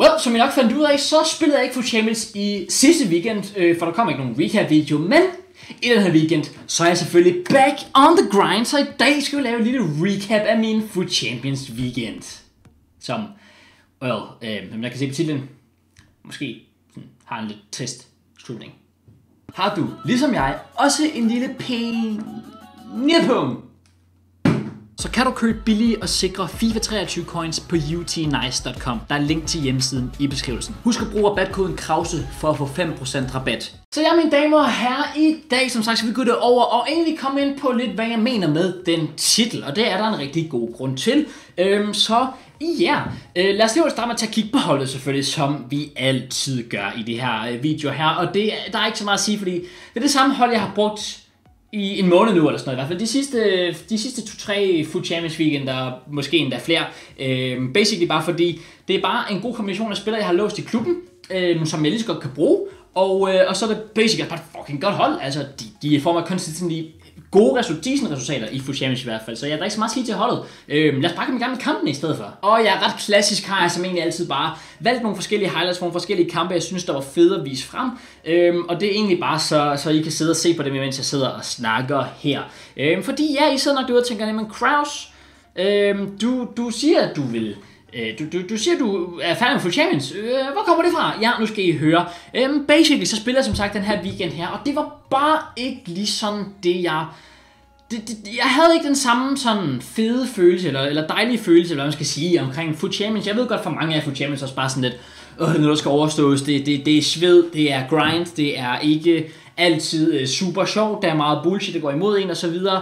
Well, som I nok fandt ud af, så spillede jeg ikke FUT Champions i sidste weekend, for der kom ikke nogen recap-video, men i den her weekend, så er jeg selvfølgelig back on the grind, så i dag skal vi lave et lille recap af min FUT Champions weekend. Som, som jeg kan se på titlen, måske har en lidt trist slutning. Har du, ligesom jeg, også en lille pengepunkt, så kan du købe billige og sikre FIFA 23 coins på utnice.com. Der er link til hjemmesiden i beskrivelsen. Husk at bruge rabatkoden Krause for at få 5% rabat. Så ja, mine damer og herrer, i dag som sagt skal vi gå det over og egentlig komme ind på lidt, hvad jeg mener med den titel. Og det er der en rigtig god grund til. Lad os lige starte med at tage kig på holdet selvfølgelig, som vi altid gør i de her videoer her. Og det, der er ikke så meget at sige, fordi det er det samme hold, jeg har brugt i en måned nu, eller sådan noget, i hvert fald de sidste 2-3 FUT Champions weekender, måske endda flere. Basically bare fordi, det er bare en god kombination af spillere, jeg har låst i klubben, som jeg lige så godt kan bruge, og så er det basically bare et fucking godt hold, altså de får mig konstant gode resultater i FUT Champions i hvert fald, så jeg er ikke så meget at sige til holdet. Lad os bare komme i gang med kampen i stedet for. Og jeg er ret klassisk, har jeg som egentlig altid bare valgt nogle forskellige highlights fra nogle forskellige kampe, jeg synes der var fede at vise frem. Og det er egentlig bare så I kan sidde og se på det, mens jeg sidder og snakker her. Fordi ja, I sidder nok derude og tænker, jamen Krause, du siger at du vil... Du siger, du er færdig med FUT Champions. Hvor kommer det fra? Ja, nu skal I høre. Basically, så spiller jeg som sagt den her weekend her, og det var bare ikke lige sådan det, jeg havde ikke den samme sådan fede følelse, eller dejlige følelse, eller hvad man skal sige, omkring FUT Champions. Jeg ved godt, for mange af FUT Champions også bare sådan lidt, når der skal overstås, det er sved, det er grind, det er ikke altid super sjovt, der er meget bullshit, der går imod en og så videre.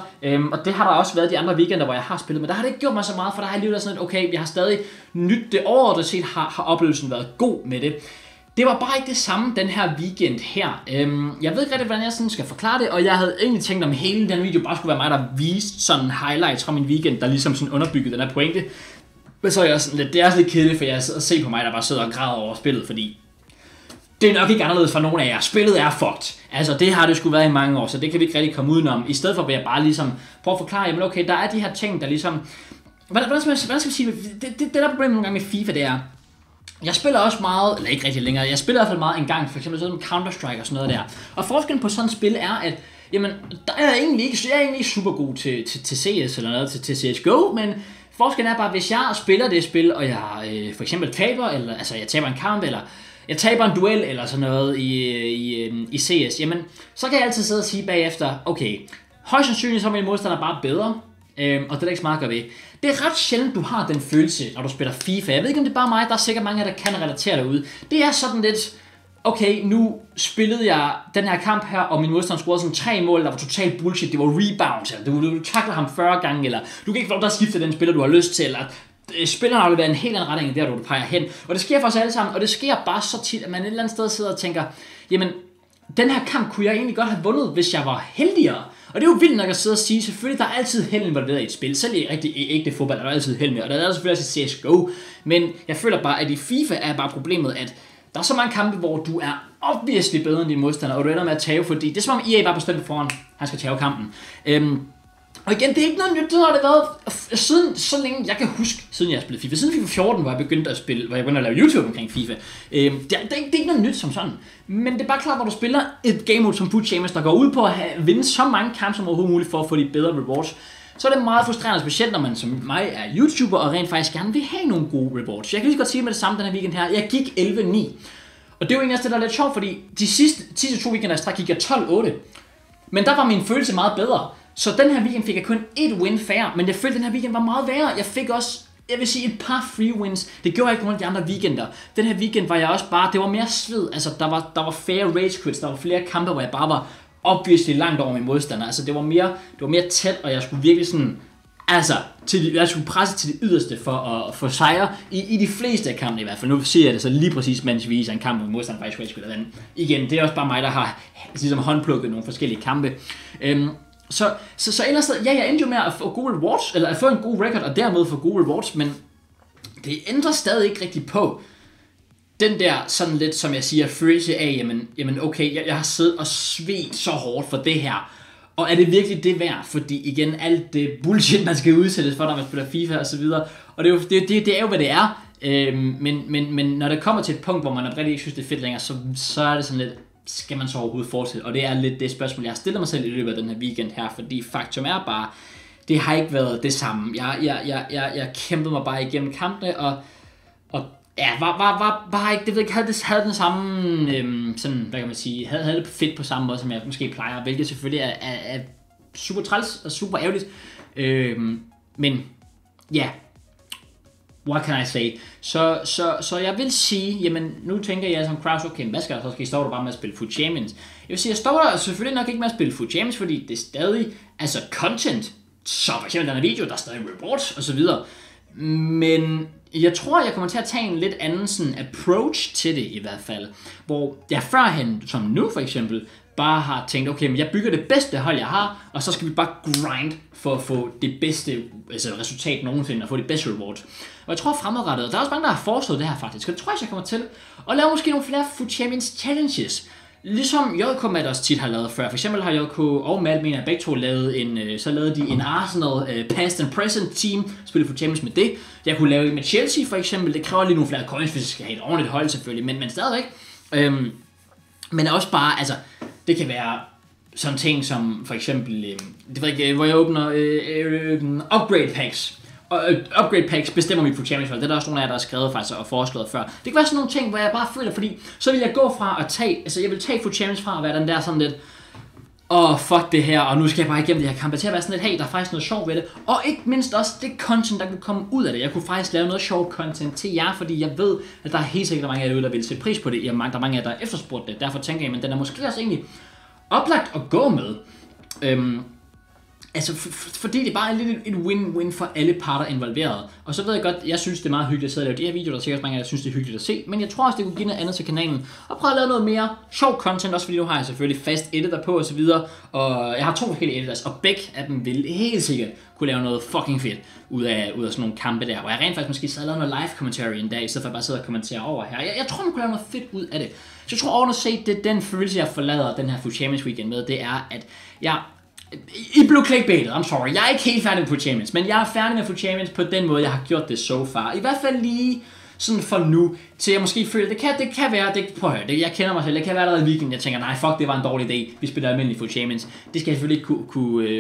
Og det har der også været de andre weekender, hvor jeg har spillet, men der har det ikke gjort mig så meget, for der har jeg alligevel sådan lidt, okay, jeg har stadig nyt det overordnet set, har oplevelsen været god med det. Det var bare ikke det samme den her weekend her. Jeg ved ikke rigtig, hvordan jeg sådan skal forklare det, og jeg havde egentlig tænkt, om hele den video bare skulle være mig, der viste sådan highlights fra min weekend, der ligesom sådan underbyggede den her pointe. Men så er jeg også sådan lidt, det er også lidt kedeligt, for jeg sidder og ser på mig, der bare sidder og græder over spillet, fordi det er nok ikke anderledes for nogen af jer. Spillet er fucked. Altså det har det sgu været i mange år, så det kan vi ikke rigtig komme udenom. I stedet for vil jeg bare ligesom prøve at forklare, jamen okay, der er de her ting, der ligesom... Hvordan skal vi sige det? Det der problem nogle gange med FIFA, det er... Jeg spiller også meget, eller ikke rigtig længere, jeg spiller i hvert fald meget engang, for eksempel sådan Counter Strike og sådan noget der. Og forskellen på sådan et spil er, at jamen, jeg er egentlig ikke super god til CS eller noget, til CSGO, men... Forskellen er bare, at hvis jeg spiller det spil, og jeg for eksempel taber, eller altså jeg taber en kamp, eller jeg taber en duel, eller sådan noget i CS, jamen, så kan jeg altid sidde og sige bagefter, okay, højst sandsynligt så er min modstander bare bedre, og det er ikke så meget at gøre ved. Det er ret sjældent, du har den følelse, når du spiller FIFA. Jeg ved ikke, om det er bare mig, der er sikkert mange af jer, der kan relatere derude. Det er sådan lidt, okay, nu spillede jeg den her kamp her, og min modstander scorede sådan 3 mål, der var totalt bullshit, det var rebounds, eller du tackler ham 40 gange, eller du kan ikke få lov til at skifte den spiller, du har lyst til, eller spilleren har været en helt anden retning, der du peger hen. Og det sker for os alle sammen, og det sker bare så tit, at man et eller andet sted sidder og tænker, jamen, den her kamp kunne jeg egentlig godt have vundet, hvis jeg var heldigere. Og det er jo vildt nok at sidde og sige, selvfølgelig der er altid held involveret i et spil, selv i rigtig ægte fodbold er der altid held med, og der er selvfølgelig også i CSGO, men jeg føler bare, at i FIFA er bare problemet, at der er så mange kampe, hvor du er obviously bedre end din modstander, og du ender med at tage, fordi det er som om EA bare bestemt foran, han skal tage kampen. Og igen, det er ikke noget nyt, det har det været siden, så længe jeg kan huske, siden jeg spillede FIFA. Siden FIFA 14, hvor jeg begyndte at spille, hvor jeg begyndte at lave YouTube omkring FIFA. Det er ikke noget nyt som sådan. Men det er bare klart, hvor du spiller et game mode som FUT Champions, der går ud på at vinde så mange kampe som overhovedet muligt for at få de bedre rewards. Så er det meget frustrerende, specielt når man som mig er YouTuber og rent faktisk gerne vil have nogle gode rewards. Jeg kan lige så godt sige med det samme den her weekend her. Jeg gik 11-9. Og det er jo egentlig også det, der er lidt sjovt, fordi de sidste 2 weekender i stræk gik jeg 12-8. Men der var min følelse meget bedre. Så den her weekend fik jeg kun 1 win færre, men jeg følte, at den her weekend var meget værre. Jeg fik også, jeg vil sige, et par free wins. Det gjorde jeg ikke rundt de andre weekender. Den her weekend var jeg også bare, det var mere sved. Altså, der var flere rage quits, der var flere kampe, hvor jeg bare var obviously langt over min modstander. Altså, det var mere tæt, og jeg skulle virkelig sådan... Altså, jeg skulle presse til det yderste for at få sejre i de fleste af kampene i hvert fald. Nu ser jeg det så lige præcis, mens vi viser en kamp mod modstander faktisk rage quit eller andet. Igen, det er også bare mig, der har ligesom håndplukket nogle forskellige kampe. Så ellers, ja, jeg endte jo med at få gode rewards, eller at få en god record, og dermed få gode rewards, men det ændrer stadig ikke rigtig på den der, sådan lidt, som jeg siger, følelse af, jamen okay, jeg har siddet og svedt så hårdt for det her, og er det virkelig det værd? Fordi igen, alt det bullshit, man skal udsættes for, når man spiller FIFA og så videre, og det er jo, hvad det er. Men når det kommer til et punkt, hvor man rigtig ikke synes, det er fedt længere, så er det sådan lidt, skal man så overhovedet fortsætte? Og det er lidt det spørgsmål, jeg har stillet mig selv i løbet af den her weekend her, fordi faktum er bare, det har ikke været det samme. Jeg kæmpede mig bare igennem kampene, og ja, var ikke, det ved jeg ikke, havde den samme, sådan, hvad kan man sige, havde det fedt på samme måde, som jeg måske plejer, hvilket selvfølgelig er super træls og super ærgerligt, men ja, yeah. What can I say? Så jeg vil sige, jamen nu tænker jeg som Krause, okay, hvad skal der så ske? Står du bare med at spille FUT Champions? Jeg vil sige, jeg står der selvfølgelig nok ikke med at spille FUT Champions, fordi det er stadig, altså content, så for eksempel den video, der er stadig rewards og så videre. Men jeg tror, jeg kommer til at tage en lidt anden sådan approach til det i hvert fald, hvor jeg førhen, som nu for eksempel, bare har tænkt, okay, men jeg bygger det bedste hold, jeg har, og så skal vi bare grind for at få det bedste altså resultat nogensinde, og få det bedste reward. Og jeg tror fremadrettet, der er også mange, der har foreslået det her faktisk, og det tror jeg, jeg kommer til at lave måske nogle flere FUT Champions Challenges, ligesom JK og Matt også tit har lavet før. For eksempel har JK og Matt, mener jeg begge to, lavet en Arsenal past and present team, spillet FUT Champions med det. Jeg kunne lave med Chelsea for eksempel, det kræver lige nogle flere coins, hvis jeg skal have et ordentligt hold selvfølgelig, men stadigvæk. Men også bare, altså, det kan være sådan ting som for eksempel, det ved jeg ikke, hvor jeg åbner upgrade packs. Og upgrade packs bestemmer mit FUT Champions hold. Det er der også nogle af jer, der har skrevet faktisk og foreslået før. Det kan være sådan nogle ting, hvor jeg bare føler, fordi så vil jeg gå fra at tage, altså jeg vil tage FUT Champions fra at være den der sådan lidt, fuck det her, og nu skal jeg bare igennem det her kamp, til at være sådan lidt, hey, der er faktisk noget sjovt ved det. Og ikke mindst også det content, der kunne komme ud af det. Jeg kunne faktisk lave noget sjovt content til jer, fordi jeg ved, at der er helt sikkert mange af jer, der vil sætte pris på det. Der er mange af jer, der efterspurgt det. Derfor tænker jeg, men den er måske også egentlig oplagt at gå med. Altså, fordi det bare er lidt et win-win for alle parter involveret. Og så ved jeg godt, jeg synes det er meget hyggeligt at sidde og lave de her videoer, der er sikkert mange af jer, der synes det er hyggeligt at se. Men jeg tror også, det kunne give noget andet til kanalen. Og prøve at lave noget mere sjov content, også fordi nu har jeg selvfølgelig fast editor på og så videre. Og jeg har 2 forskellige editors, og begge af dem vil helt sikkert kunne lave noget fucking fedt ud af sådan nogle kampe der. Hvor jeg rent faktisk måske sad og lavede noget live commentary en dag, i stedet for at bare sidde og kommentere over her. Jeg tror, man kunne lave noget fedt ud af det. Så jeg tror overordnet set, det den følelse, jeg forlader den her FUT Champions Weekend med, det er, at jeg I blev clickbaitet, I'm sorry. Jeg er ikke helt færdig med FUT Champions, men jeg er færdig med FUT Champions på den måde, jeg har gjort det so far. I hvert fald lige sådan for nu, til jeg måske føler, det kan være, det prøv at høre, jeg kender mig selv, det kan være allerede i weekenden, jeg tænker, nej fuck, det var en dårlig dag, vi spiller almindelig FUT Champions. Det skal jeg selvfølgelig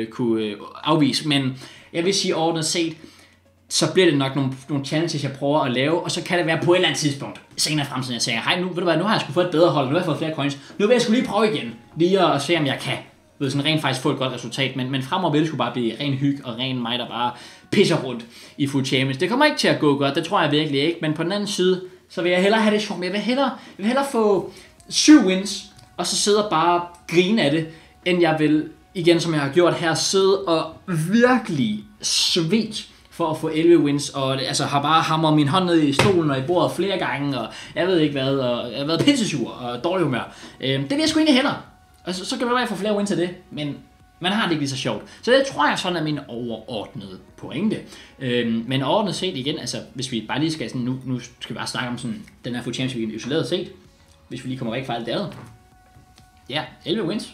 ikke kunne afvise, men jeg vil sige ordentligt set, så bliver det nok nogle challenges, jeg prøver at lave, og så kan det være på et eller andet tidspunkt senere i fremtiden, jeg tænker, hej, nu, ved du hvad, nu har jeg sgu fået et bedre hold, nu har jeg fået flere coins, nu vil jeg sgu lige prøve igen, lige at se om jeg kan. Ved sådan rent faktisk få et godt resultat, men fremover vil det skulle bare blive ren hygge og ren mig, der bare pisser rundt i FUT Champions. Det kommer ikke til at gå godt, det tror jeg virkelig ikke, men på den anden side, så vil jeg hellere have det sjovt, men jeg vil hellere få 7 wins, og så sidde og bare grine af det, end jeg vil, igen som jeg har gjort her, sidde og virkelig svede for at få 11 wins, og altså har bare hamret min hånd ned i stolen og i bordet flere gange, og jeg ved ikke hvad, og jeg har været pissesur og dårlig humør. Det vil jeg sgu ikke hellere. Og så kan det være, at jeg får flere wins af det, men man har det ikke lige så sjovt. Så det tror jeg sådan er min overordnede pointe. Men overordnet set igen, altså hvis vi bare lige skal sådan, nu skal vi bare snakke om sådan, den her FUT Champions Weekend isoleret set. Hvis vi lige kommer væk fra alt det andet. Ja, 11 wins.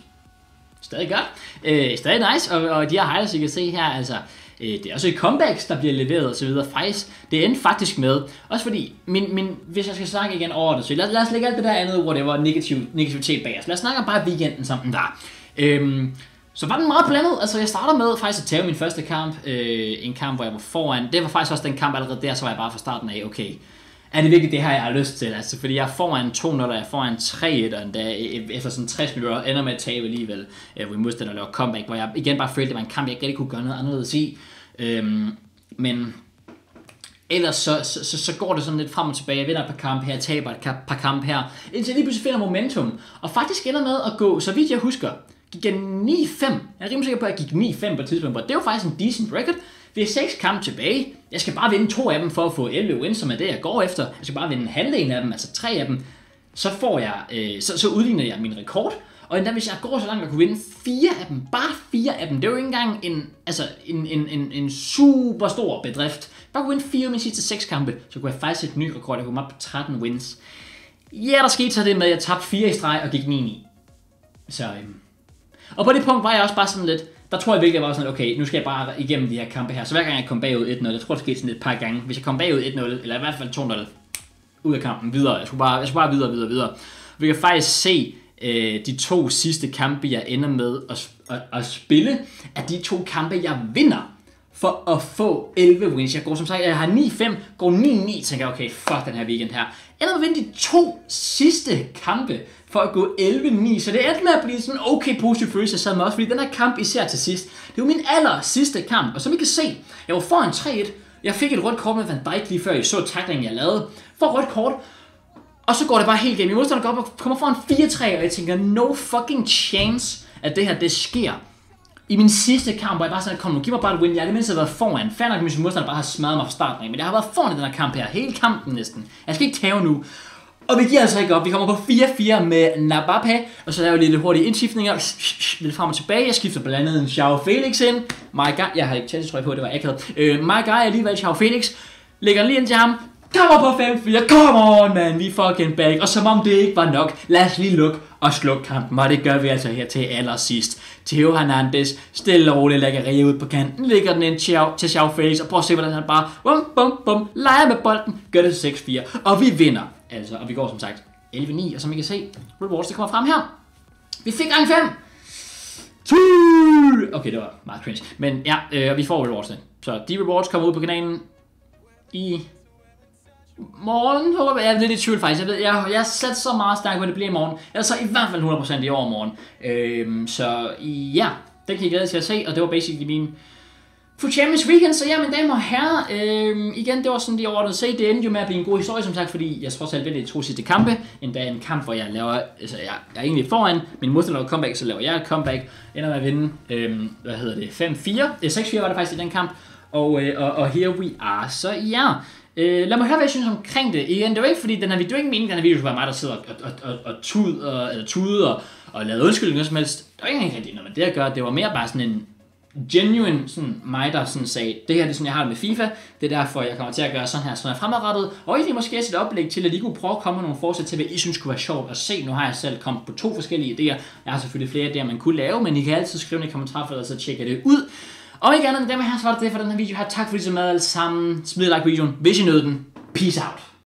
Stadig godt. Stadig nice, og de her highlights, I kan se her, altså det er også et comebacks, der bliver leveret og så videre. Faktisk, det endte faktisk med, også fordi, hvis jeg skal snakke igen over det, så lad os lægge alt det der andet, hvor det var negativitet bag os. Lad os snakke om bare weekenden som den der. Så var den meget blandet, altså jeg starter med faktisk at tage min første kamp, en kamp, hvor jeg var foran. Det var faktisk også den kamp allerede der, så var jeg bare fra starten af, okay, er det virkelig det her, jeg har lyst til? Altså, fordi jeg er foran 2-0, og jeg er foran 3-1, og endda efter sådan 60 minutter ender med at tabe alligevel. Vi modstander og laver comeback, hvor jeg igen bare følte, det var en kamp, jeg ikke rigtig kunne gøre noget anderledes i. Men ellers så går det sådan lidt frem og tilbage. Jeg vinder et par kampe her, taber et par kampe her, indtil jeg lige pludselig finder momentum. Og faktisk ender med at gå, så vidt jeg husker, gik jeg 9-5. Jeg er rimelig sikker på, at jeg gik 9-5 på et tidspunkt, og det var faktisk en decent record. Vi har 6 kampe tilbage. Jeg skal bare vinde 2 af dem for at få 11 wins, som er det, jeg går efter. Jeg skal bare vinde halvdelen af dem, altså 3 af dem. Så får jeg, så udligner jeg min rekord. Og endda hvis jeg går så langt, at jeg kunne vinde 4 af dem, bare 4 af dem, det er jo ikke engang en super stor bedrift. Bare kunne vinde 4 af mine sidste 6 kampe, så kunne jeg faktisk sætte en ny rekord. Jeg kunne komme op på 13 wins. Ja, der skete så det med, at jeg tabte 4 i streg og gik 9-9. Så, og på det punkt var jeg også bare sådan lidt, der tror jeg virkelig, jeg var sådan, okay, nu skal jeg bare igennem de her kampe her. Så hver gang jeg kom bagud 1-0, jeg tror det skete sådan et par gange, hvis jeg kom bagud 1-0, eller i hvert fald 2-0, ud af kampen videre, jeg skulle bare videre. Vi kan faktisk se de to sidste kampe, jeg ender med at spille, at de to kampe, jeg vinder, for at få 11 wins. Jeg går som sagt, jeg har 9-5, går 9-9, tænker okay, fuck den her weekend her. Ender med at vinde de to sidste kampe, for at gå 11-9, så det endte med at blive sådan okay positiv følelse, jeg sad med også, fordi den her kamp især til sidst, det var min aller sidste kamp, og som I kan se, jeg var foran 3-1, jeg fik et rødt kort med Van Dijk lige før I så tacklingen, jeg lavede, for rødt kort, og så går det bare helt gennem, min modstander går op og kommer foran 4-3, og jeg tænker, no fucking chance, at det her, det sker. I min sidste kamp, hvor jeg bare sådan, kom nu, giv mig bare et win, jeg har det mindste været foran. Fair nok, at min modstander bare har smadret mig fra starten, men jeg har været foran i den her kamp her, hele kampen næsten. Jeg skal ikke tage nu. Og vi giver altså ikke op, vi kommer på 4-4 med Nabapé, og så laver jeg lidt hurtige indskiftninger, lidt frem og tilbage, jeg skifter blandt andet en João Félix ind, jeg har ikke Chelsea-trøje på, det var akavet, jeg alligevel João Félix, lægger lige ind til ham, kommer på 5-4, come on man, vi fucking back, og som om det ikke var nok, lad os lige lukke og slukke kampen, og det gør vi altså her til allersidst. Theo Hernandez, stille og roligt, lægger Rea ud på kanten, lægger den ind til João Félix, og prøv at se, hvordan han bare, bum bum bum, leger med bolden, gør det til 6-4, og vi vinder. Altså, og vi går som sagt 11-9, og som I kan se, rewards, det kommer frem her. Vi fik gang 5. Okay, det var meget cringe. Men ja, vi får rewardsene. Så de rewards kommer ud på kanalen i morgen, håber jeg. Jeg er lidt i tvivl faktisk. Jeg satte så meget stærkt, hvor det bliver i morgen. Eller så i hvert fald 100% i overmorgen. Så ja, det kan I glæde til at se, og det var basically min FUT Champions Weekend, så ja, mine damer og herrer, igen, det var sådan lige overordnet set, det endte jo med at blive en god historie, som sagt, fordi jeg trods alt vinder de to sidste kampe, endda en kamp, hvor jeg laver, altså jeg er egentlig foran, min modstander laver comeback, så laver jeg et comeback, ender med at vinde, 5-4, 6-4 var det faktisk i den kamp, og here we are, så ja, lad mig høre, hvad jeg synes omkring det, igen, det var ikke, fordi den her video, det var ikke meningen, den her video skulle være mig, der sidder og tuder, og lavede undskyldning, noget som helst, det var ikke engang rigtig noget med det at gøre, det var mere bare sådan en genuine, sådan mig, der sådan sagde, det her det er sådan, jeg har det med FIFA, det er derfor, jeg kommer til at gøre sådan her, sådan her fremadrettet, og egentlig måske også et oplæg til, at I kunne prøve at komme med nogle forsæt til, hvad I synes kunne være sjovt at se. Nu har jeg selv kommet på 2 forskellige idéer, jeg har selvfølgelig flere idéer, man kunne lave, men I kan altid skrive i kommentarfeltet, så tjekker det ud. Og ikke andet end dem her, så var det for den her video her, tak fordi I så med alle sammen, smid et like på videoen, hvis I nød den, peace out!